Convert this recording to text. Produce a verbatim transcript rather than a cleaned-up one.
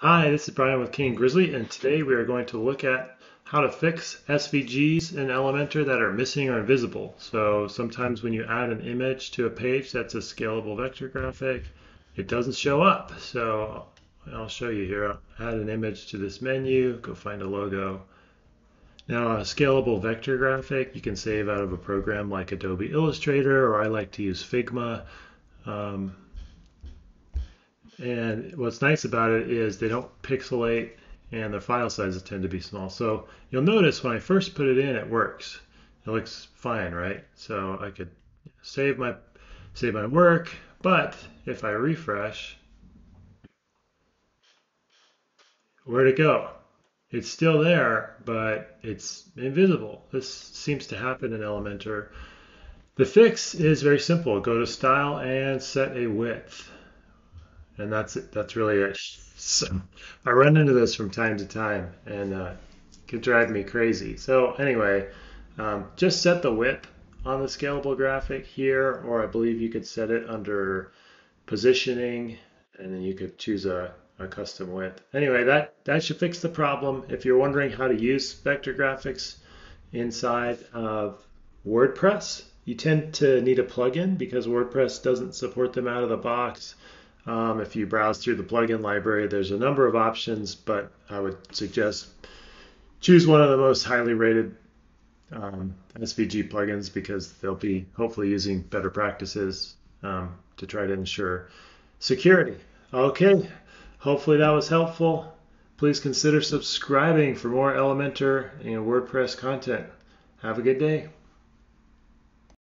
Hi, this is Brian with King Grizzly, and today we are going to look at how to fix S V Gs in Elementor that are missing or invisible. So sometimes when you add an image to a page that's a scalable vector graphic, it doesn't show up. So I'll show you here. Add an image to this menu, go find a logo. Now a scalable vector graphic you can save out of a program like Adobe Illustrator, or I like to use Figma. Um, And what's nice about it is they don't pixelate and their file sizes tend to be small. So you'll notice when I first put it in, it works. It looks fine, right? So I could save my, save my work, but if I refresh, where'd it go? It's still there, but it's invisible. This seems to happen in Elementor. The fix is very simple. Go to Style and set a width. And that's it. That's really it. So I run into this from time to time, and uh, it can drive me crazy. So anyway, um, just set the width on the scalable graphic here, or I believe you could set it under positioning, and then you could choose a, a custom width. Anyway, that, that should fix the problem. If you're wondering how to use vector graphics inside of WordPress, you tend to need a plugin because WordPress doesn't support them out of the box. Um, if you browse through the plugin library, there's a number of options, but I would suggest choose one of the most highly rated um, S V G plugins because they'll be hopefully using better practices um, to try to ensure security. Okay, hopefully that was helpful. Please consider subscribing for more Elementor and WordPress content. Have a good day.